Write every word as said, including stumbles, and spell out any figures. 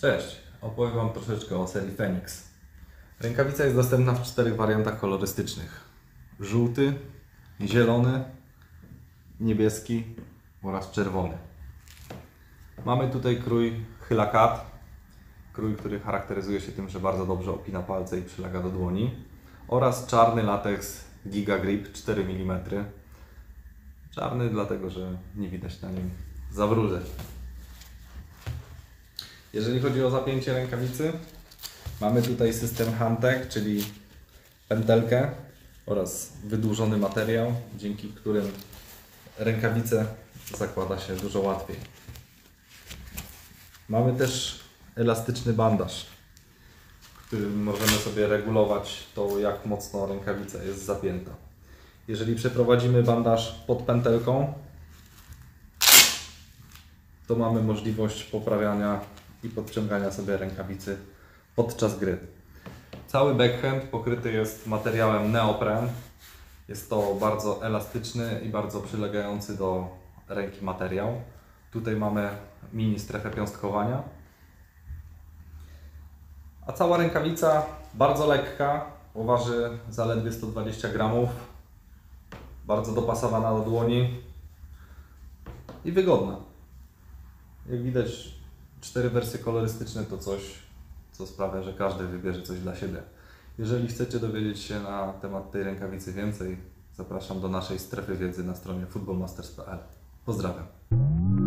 Cześć, opowiem Wam troszeczkę o serii Fenix. Rękawica jest dostępna w czterech wariantach kolorystycznych. Żółty, zielony, niebieski oraz czerwony. Mamy tutaj krój Hylakat, krój, który charakteryzuje się tym, że bardzo dobrze opina palce i przylega do dłoni, oraz czarny lateks Giga Grip cztery milimetry. Czarny dlatego, że nie widać na nim zawróceń. Jeżeli chodzi o zapięcie rękawicy, mamy tutaj system Hantek, czyli pętelkę oraz wydłużony materiał, dzięki którym rękawice zakłada się dużo łatwiej. Mamy też elastyczny bandaż, w którym możemy sobie regulować to, jak mocno rękawica jest zapięta. Jeżeli przeprowadzimy bandaż pod pętelką, to mamy możliwość poprawiania i podciągania sobie rękawicy podczas gry. Cały backhand pokryty jest materiałem neopren. Jest to bardzo elastyczny i bardzo przylegający do ręki materiał. Tutaj mamy mini strefę piąstkowania. A cała rękawica bardzo lekka, bo waży zaledwie sto dwadzieścia gramów. Bardzo dopasowana do dłoni i wygodna. Jak widać, cztery wersje kolorystyczne to coś, co sprawia, że każdy wybierze coś dla siebie. Jeżeli chcecie dowiedzieć się na temat tej rękawicy więcej, zapraszam do naszej strefy wiedzy na stronie footballmasters kropka p l. Pozdrawiam.